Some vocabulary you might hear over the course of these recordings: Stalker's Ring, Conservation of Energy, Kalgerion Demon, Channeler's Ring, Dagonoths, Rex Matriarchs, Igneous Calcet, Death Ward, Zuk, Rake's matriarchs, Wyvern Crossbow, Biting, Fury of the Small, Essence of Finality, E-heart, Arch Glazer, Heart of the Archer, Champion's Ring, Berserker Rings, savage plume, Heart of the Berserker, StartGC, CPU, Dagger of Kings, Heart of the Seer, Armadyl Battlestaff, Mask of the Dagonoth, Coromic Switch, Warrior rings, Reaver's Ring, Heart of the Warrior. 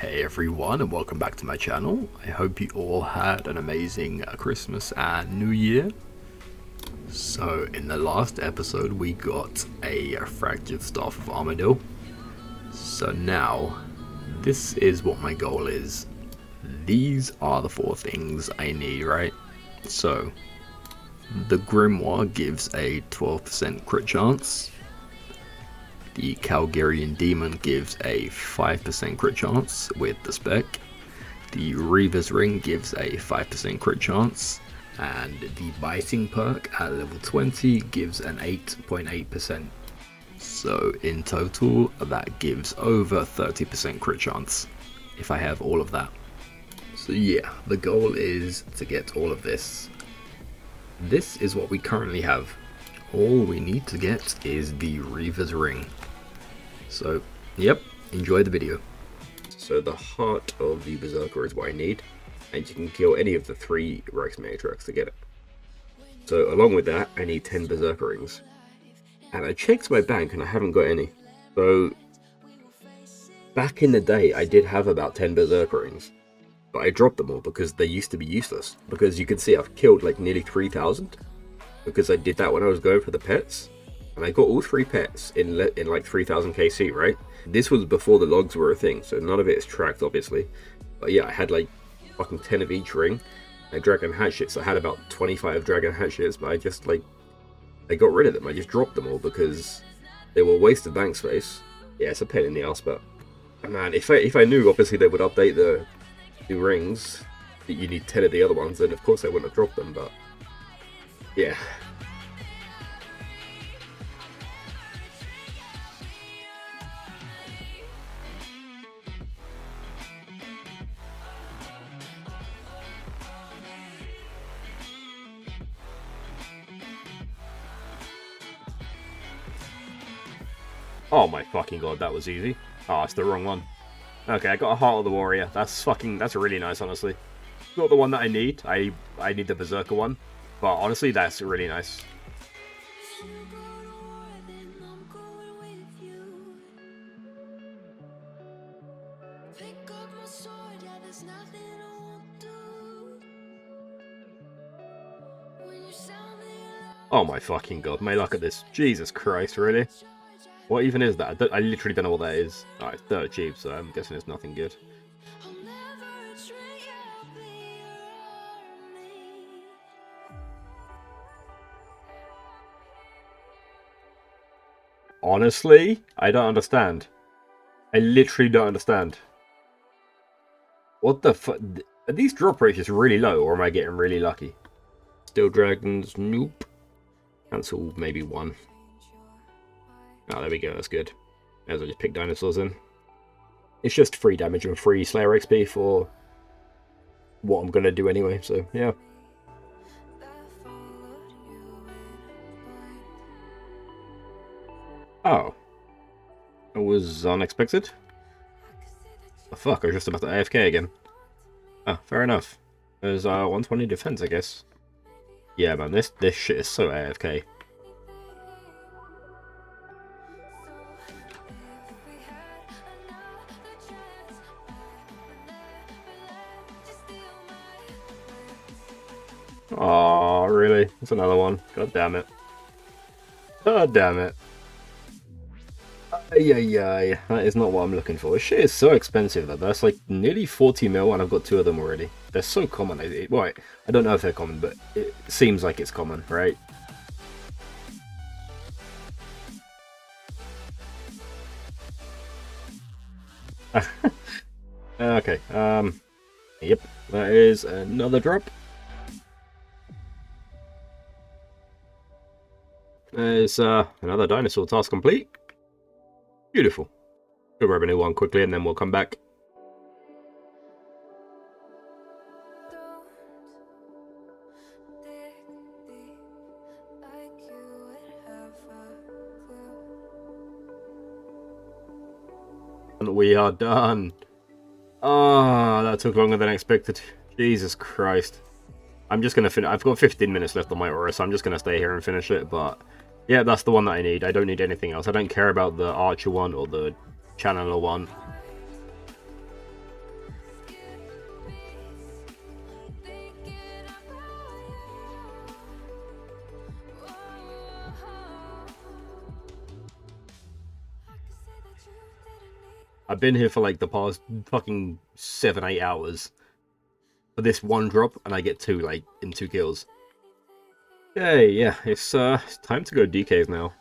Hey everyone, and welcome back to my channel. I hope you all had an amazing Christmas and New Year. So in the last episode we got a Fractured Staff of Armadyl. So now this is what my goal is. These are the four things I need, right? So the Grimoire gives a 12% crit chance. The Kalgerion Demon gives a 5% crit chance with the spec. The Reaver's Ring gives a 5% crit chance. And the Biting perk at level 20 gives an 8.8%. So in total, that gives over 30% crit chance, if I have all of that. So yeah, the goal is to get all of this. This is what we currently have. All we need to get is the Reaver's Ring. So, yep, enjoy the video. So the Heart of the Berserker is what I need, and you can kill any of the three Rex Matriarchs to get it. So along with that, I need 10 Berserker Rings. And I checked my bank and I haven't got any. So, back in the day, I did have about 10 Berserker Rings, but I dropped them all because they used to be useless. Because you can see I've killed like nearly 3,000, because I did that when I was going for the pets. And I got all three pets in like 3000 KC, right? This was before the logs were a thing, so none of it is tracked, obviously. But yeah, I had like fucking 10 of each ring. And dragon hatchets, I had about 25 dragon hatchets, but I just like, I got rid of them. I just dropped them all because they were a waste of bank space. Yeah, it's a pain in the ass, but man, if I knew, obviously they would update the new rings, that you need 10 of the other ones, then of course I wouldn't have dropped them, but yeah. Oh my fucking god, that was easy. Oh, it's the wrong one. Okay, I got a Heart of the Warrior. That's really nice, honestly. Not the one that I need. I need the Berserker one. But honestly, that's really nice. Oh my fucking god, my luck at this. Jesus Christ, really? What even is that? I literally don't know what that is. Alright, it's dirt cheap, so I'm guessing it's nothing good. Honestly, I don't understand. I literally don't understand. What the fuck? Are these drop rates just really low, or am I getting really lucky? Still dragons? Nope. Cancel maybe one. Oh, there we go. That's good. Might as well just pick dinosaurs in. It's just free damage and free Slayer XP for what I'm going to do anyway, so yeah. Oh. It was unexpected? Oh, fuck, I was just about to AFK again. Oh, fair enough. There's 120 defense, I guess. Yeah, man, this shit is so AFK. Aw, really? That's another one. God damn it. God damn it. Ay-ay-ay, that is not what I'm looking for. This shit is so expensive though. That's like nearly 40 mil and I've got two of them already. They're so common. Well, I don't know if they're common, but it seems like it's common, right? Okay, yep, that is another drop. There's another dinosaur task complete. Beautiful. We'll grab a new one quickly and then we'll come back. And we are done. Ah, that took longer than expected. Jesus Christ. I'm just going to finish. I've got 15 minutes left on my aura, so I'm just going to stay here and finish it, but yeah, that's the one that I need. I don't need anything else. I don't care about the Archer one or the Channeler one. I've been here for like the past fucking 7-8 hours for this one drop, and I get two like in 2 kills. Yay, yeah, it's time to go DKs now.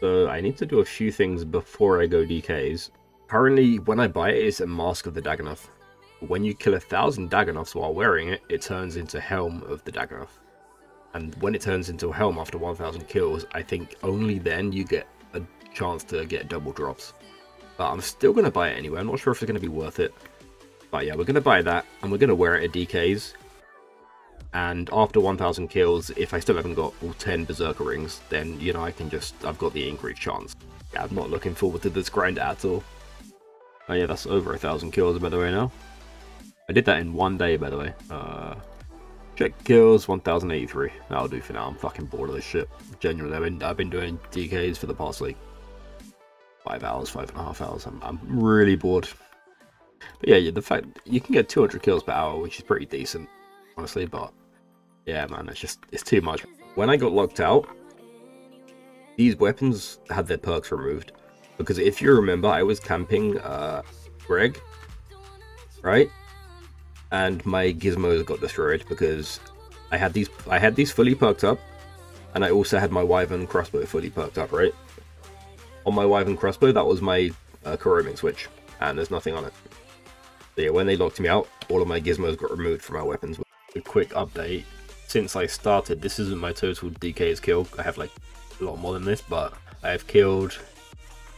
So I need to do a few things before I go DKs. Currently, when I buy it, it's a Mask of the Dagonoth. When you kill 1,000 Dagonoths while wearing it, it turns into Helm of the Dagonoth. And when it turns into a Helm after 1,000 kills, I think only then you get a chance to get double drops. But I'm still going to buy it anyway. I'm not sure if it's going to be worth it. But yeah, we're going to buy that, and we're going to wear it at DKs. And after 1,000 kills, if I still haven't got all 10 Berserker Rings, then, you know, I can just... I've got the increased chance. Yeah, I'm not looking forward to this grind at all. Oh yeah, that's over 1,000 kills, by the way, now. I did that in one day, by the way. Check kills, 1,083. That'll do for now. I'm fucking bored of this shit. Genuinely, I've been doing DKs for the past, like, 5 hours, 5.5 hours. I'm really bored. But yeah, the fact you can get 200 kills per hour, which is pretty decent, honestly, but yeah, man, it's just, it's too much. When I got locked out, these weapons had their perks removed, because if you remember, I was camping Greg, right? And my gizmos got destroyed because I had these fully perked up, and I also had my Wyvern Crossbow fully perked up, right? On my Wyvern Crossbow, that was my Coromic Switch, and there's nothing on it. So yeah, when they locked me out, all of my gizmos got removed from my weapons. A quick update, since I started, this isn't my total DKs kill. I have like a lot more than this, but I have killed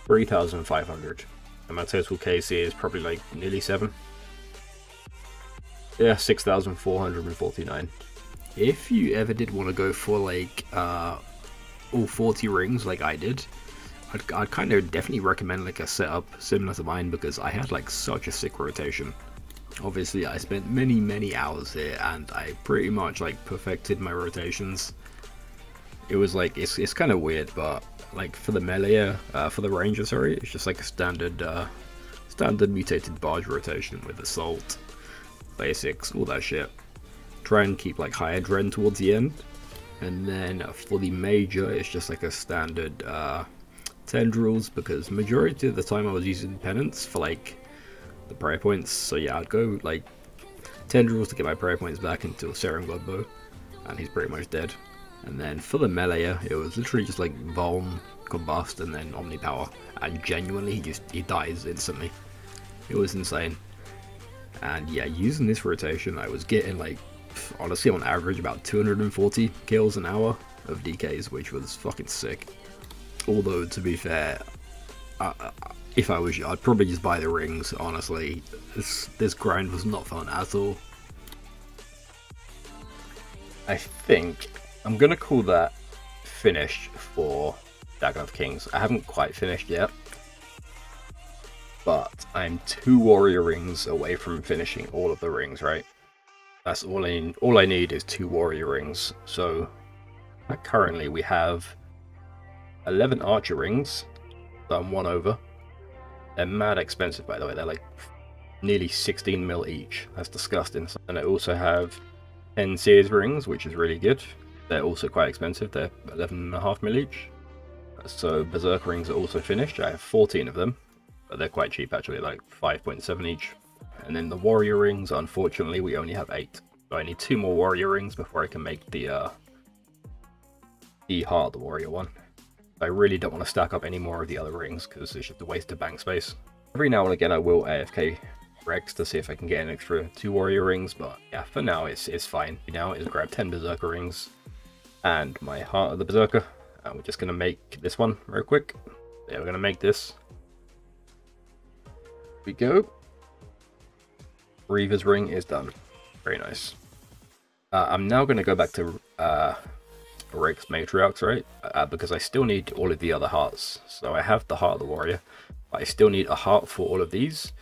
3,500, and my total KC is probably like nearly 7. Yeah, 6,449. If you ever did want to go for like all 40 rings like I did, I'd kind of definitely recommend like a setup similar to mine, because I had like such a sick rotation. Obviously, I spent many hours here, and I pretty much like perfected my rotations. It was like, it's kind of weird, but like for the melee, for the ranger, sorry, it's just like a standard mutated barge rotation with assault, basics, all that shit. Try and keep like higher Dren towards the end, and then for the major it's just like a standard tendrils, because majority of the time I was using penance for like the prayer points. So yeah, I'd go like tendrils to get my prayer points back until Seren Godbow, and he's pretty much dead. And then for the melee, it was literally just like Volm, Combust, and then Omni Power, and genuinely he dies instantly. It was insane. And yeah, using this rotation, I was getting like, honestly, on average about 240 kills an hour of DKs, which was fucking sick. Although, to be fair, if I was you, I'd probably just buy the rings, honestly. This grind was not fun at all. I think I'm going to call that finished for Dagger of Kings. I haven't quite finished yet, but I'm 2 warrior rings away from finishing all of the rings, right? That's all I need is 2 warrior rings. So currently we have 11 archer rings that I'm 1 over. They're mad expensive, by the way. They're like nearly 16 mil each. That's disgusting. And I also have 10 Seer's rings, which is really good. They're also quite expensive. They're 11.5 mil each. So Berserk rings are also finished. I have 14 of them. But they're quite cheap actually, like 5.7 each. And then the warrior rings, unfortunately, we only have 8. So I need 2 more warrior rings before I can make the E-heart, the warrior one. I really don't want to stack up any more of the other rings because it's just a waste of bank space. Every now and again I will AFK Rex to see if I can get an extra 2 warrior rings, but yeah, for now it's fine. Now is grab 10 Berserker rings and my Heart of the Berserker, and we're just going to make this one real quick. Yeah, we're going to make this. We go. Reaver's Ring is done. Very nice. I'm now going to go back to Rake's Matriarchs, right? Because I still need all of the other hearts. So I have the Heart of the Warrior, but I still need a heart for all of these,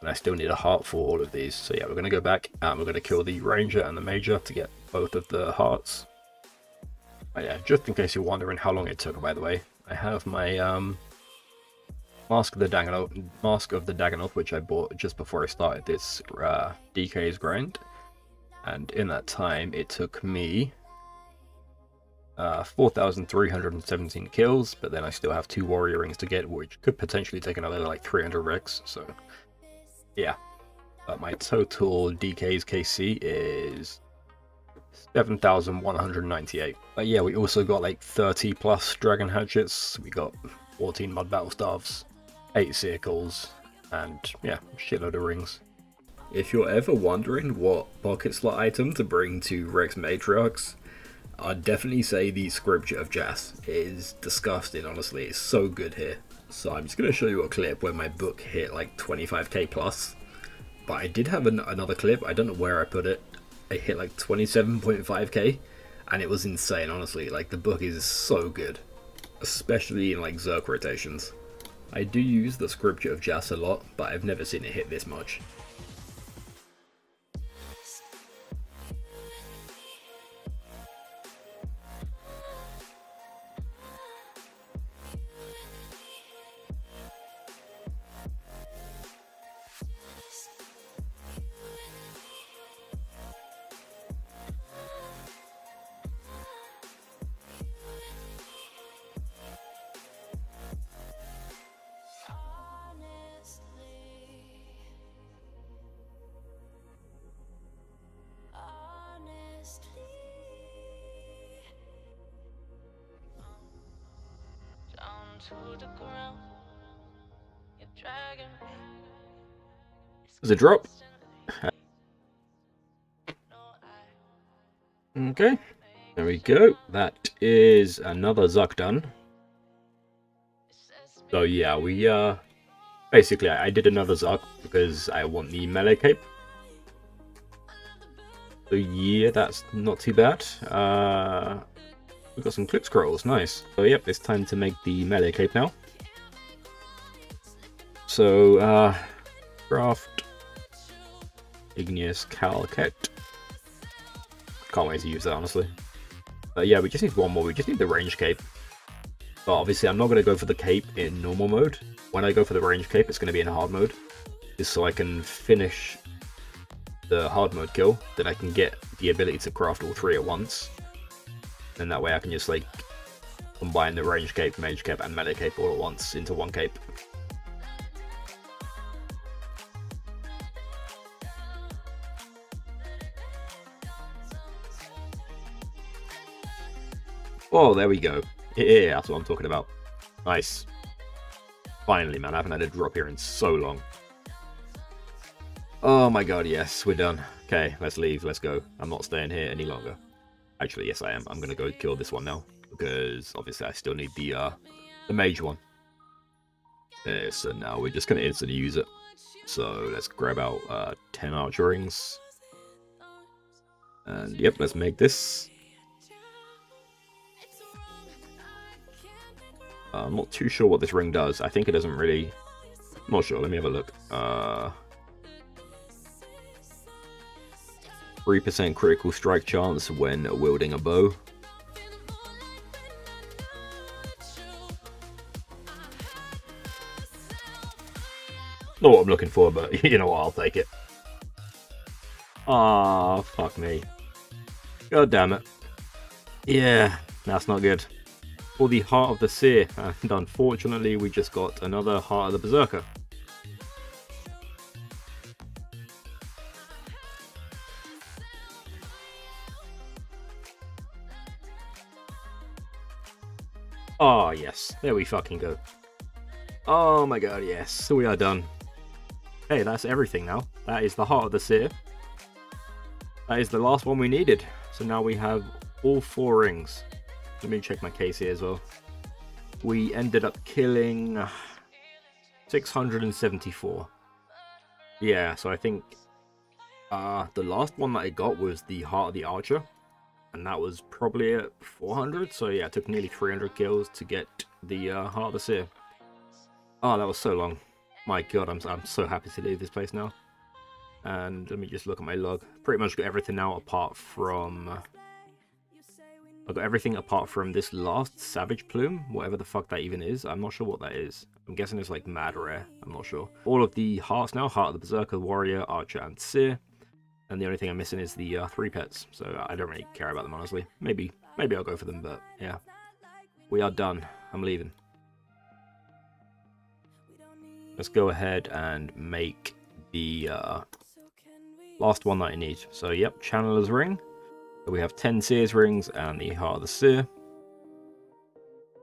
and I still need a heart for all of these. So yeah, we're going to go back and we're going to kill the Ranger and the Major to get both of the hearts. But yeah, just in case you're wondering how long it took, by the way, I have my Mask of the Dagonoth, which I bought just before I started this DK's grind, and in that time it took me 4,317 kills, but then I still have 2 warrior rings to get, which could potentially take another like 300 Rex, so yeah. But my total DK's KC is 7,198. But yeah, we also got like 30 plus dragon hatchets, we got 14 mud battle staffs, 8 circles, and yeah, shitload of rings. If you're ever wondering what pocket slot item to bring to Rex Matriarchs, I'd definitely say the scripture of Jas. It is disgusting, honestly. It's so good here. So I'm just going to show you a clip where my book hit like 25k plus. But I did have another clip, I don't know where I put it. It hit like 27.5k and it was insane, honestly. Like, the book is so good, especially in like Zerk rotations. I do use the scripture of Jas a lot, but I've never seen it hit this much. There's a drop. Okay, there we go. That is another Zuk done. So yeah, we basically I did another Zuk because I want the melee cape. So yeah, that's not too bad. We've got some clip scrolls, nice. So yep, it's time to make the melee cape now. So craft Igneous Calcet. Can't wait to use that, honestly. But yeah, we just need one more. We just need the range cape. But obviously I'm not going to go for the cape in normal mode. When I go for the range cape, it's going to be in hard mode. Just so I can finish the hard mode kill. Then I can get the ability to craft all 3 at once. And that way I can just like combine the range cape, mage cape, and melee cape all at once into one cape. Oh, there we go. Yeah, that's what I'm talking about. Nice. Finally, man, I haven't had a drop here in so long. Oh my god, yes, we're done. Okay, let's leave, let's go. I'm not staying here any longer. Actually, yes, I am. I'm going to go kill this one now, because obviously I still need the mage one. Okay, so now we're just going to instantly use it. So let's grab out 10 archer rings. And yep, let's make this. I'm not too sure what this ring does. I think it doesn't really... I'm not sure. Let me have a look. 3% critical strike chance when wielding a bow. Not what I'm looking for, but you know what, I'll take it. Ah, oh, fuck me. God damn it. Yeah, that's not good. For the Heart of the Seer, and unfortunately we just got another Heart of the Berserker. Oh yes, there we fucking go. Oh my god, yes, so we are done. Hey, that's everything now. That is the Heart of the Seer. That is the last one we needed. So now we have all 4 rings. Let me check my case here as well. We ended up killing 674. Yeah, so I think the last one that I got was the Heart of the Archer. And that was probably at 400, so yeah, it took nearly 300 kills to get the Heart of the Seer. Oh, that was so long. My god, I'm so happy to leave this place now. And let me just look at my log. Pretty much got everything now apart from... I've got everything apart from this last savage plume, whatever the fuck that even is. I'm not sure what that is. I'm guessing it's like mad rare. I'm not sure. All of the hearts now, Heart of the Berserker, Warrior, Archer, and Seer. And the only thing I'm missing is the 3 pets, so I don't really care about them, honestly. Maybe Maybe I'll go for them, but yeah. We are done. I'm leaving. Let's go ahead and make the last one that I need. So, yep, Channeler's Ring. So we have 10 Seer's Rings and the Heart of the Seer.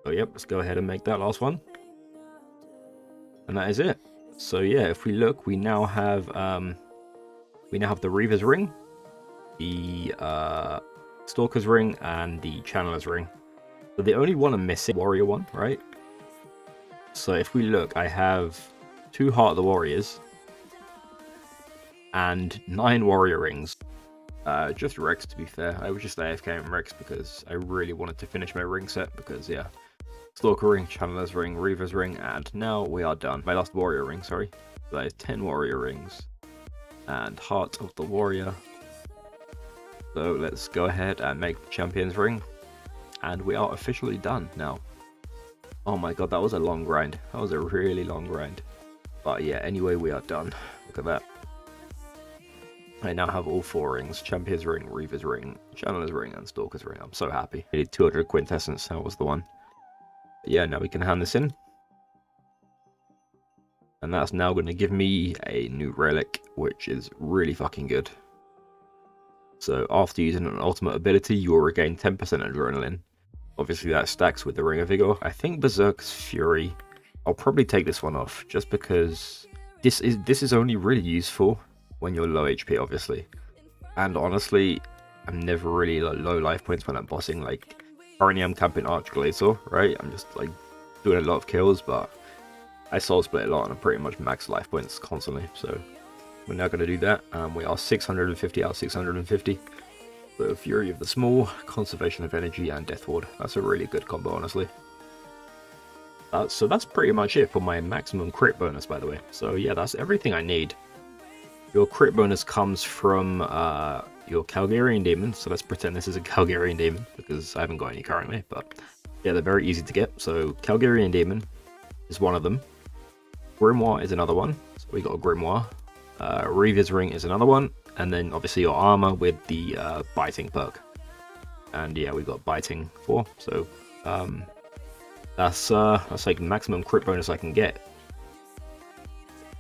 So, yep, let's go ahead and make that last one. And that is it. So, yeah, if we look, we now have the Reaver's Ring, the Stalker's Ring, and the Channeler's Ring. So the only one I'm missing, Warrior one, right? So if we look, I have 2 Heart of the Warriors and 9 Warrior Rings. Just Rex, to be fair. I was just AFK and Rex because I really wanted to finish my ring set because, yeah. Stalker Ring, Channeler's Ring, Reaver's Ring, and now we are done. My last Warrior Ring, sorry. So that is 10 Warrior Rings and Heart of the Warrior. So let's go ahead and make the Champion's Ring. And we are officially done now. Oh my god, that was a long grind. That was a really long grind. But yeah, anyway, we are done. Look at that. I now have all 4 rings. Champion's Ring, Reaver's Ring, Channeler's Ring, and Stalker's Ring. I'm so happy. I needed 200 quintessence. That was the one. But yeah, now we can hand this in. And that's now going to give me a new relic, which is really fucking good. So after using an ultimate ability, you will regain 10% adrenaline. Obviously that stacks with the Ring of Vigor. I think Berserker's Fury, I'll probably take this one off just because this is only really useful when you're low HP, obviously. And honestly, I'm never really low life points when I'm bossing. Like currently I'm camping Arch Glazer, right? I'm just like doing a lot of kills, but I soul split a lot and I'm pretty much max life points constantly. So we're now going to do that. We are 650 out of 650. The Fury of the Small, Conservation of Energy, and Death Ward. That's a really good combo, honestly. So that's pretty much it for my maximum crit bonus, by the way. So yeah, that's everything I need. Your crit bonus comes from your Kalgerion Demon. So let's pretend this is a Kalgerion Demon, because I haven't got any currently. But yeah, they're very easy to get. So Kalgerion Demon is one of them. Grimoire is another one. So we got a Grimoire. Reaver's Ring is another one. And then obviously your armor with the Biting perk. And yeah, we got Biting 4. So that's like maximum crit bonus I can get.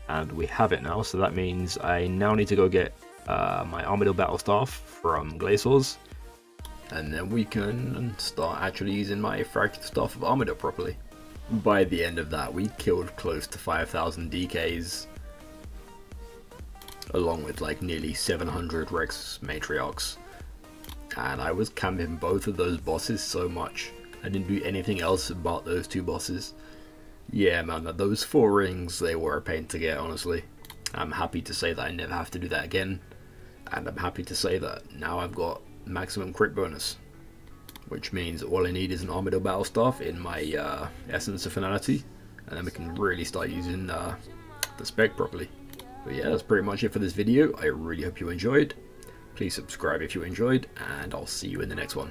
And we have it now. So that means I now need to go get my Armadyl Battlestaff from Glazor's. And then we can start actually using my Fractured Staff of Armadyl properly. By the end of that, we killed close to 5,000 DKs. Along with like nearly 700 Rex Matriarchs, and I was camping both of those bosses so much. I didn't do anything else but those 2 bosses. Yeah man, those 4 rings, they were a pain to get, honestly. I'm happy to say that I never have to do that again, and I'm happy to say that now I've got maximum crit bonus, which means all I need is an Armadyl Battlestaff in my Essence of Finality, and then we can really start using the spec properly. But yeah, that's pretty much it for this video. I really hope you enjoyed. Please subscribe if you enjoyed, and I'll see you in the next one.